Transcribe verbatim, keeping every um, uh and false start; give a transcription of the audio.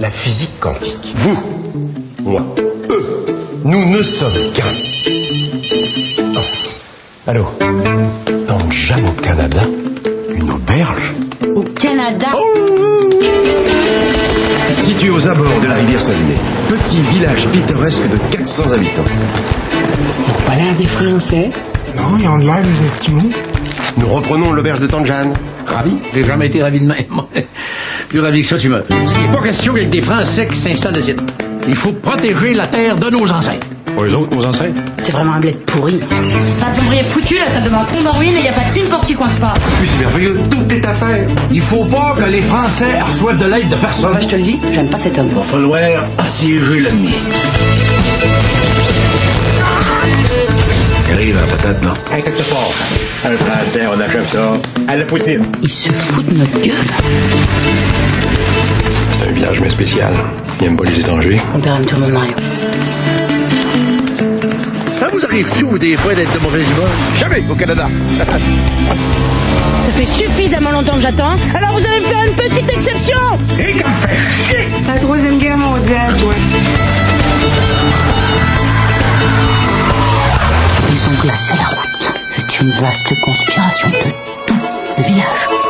la physique quantique. Vous, moi, eux, nous ne sommes qu'un. Oh. Allô? Tente jamais au Canada une auberge. Au Canada? Oh. Situé aux abords de la rivière Saguenay, petit village pittoresque de quatre cents habitants. Pour pas l'air des Français? Non, ils ont l'air des Esquimaux. Nous reprenons l'auberge de Tante Jeanne. Ravi? J'ai jamais été ravi de même. Plus ravi que ça, tu meurs. C'est pas question qu'il y ait des Français qui s'installent ici. Il faut protéger la terre de nos ancêtres. Pas les autres, nos ancêtres? C'est vraiment un bled pourri. Ça devrait être foutu, la salle de menton dans ruine, et il n'y a pas une porte qui coince pas. Puis c'est merveilleux, tout est à faire. Il faut pas que les Français reçoivent de l'aide de personne. Là, je te le dis, j'aime pas cet homme. Il va falloir assiéger l'ennemi. Qu'arrive dans ta tête, non? Inquiète fort. Un Français, on achève ça. À la poutine. Ils se foutent de notre gueule. C'est un village, mais spécial. Ils n'aiment pas les étrangers. On perd un tout le monde, Mario. Ça vous arrive-tu, vous, des fois, d'être de mauvaise humeur? Jamais, au Canada. Ça fait suffisamment longtemps que j'attends, alors vous allez me faire une petite exception! Et comme fait chier! La troisième guerre mondiale, toi. Ils ont glacé la route. C'est une vaste conspiration de tout le village.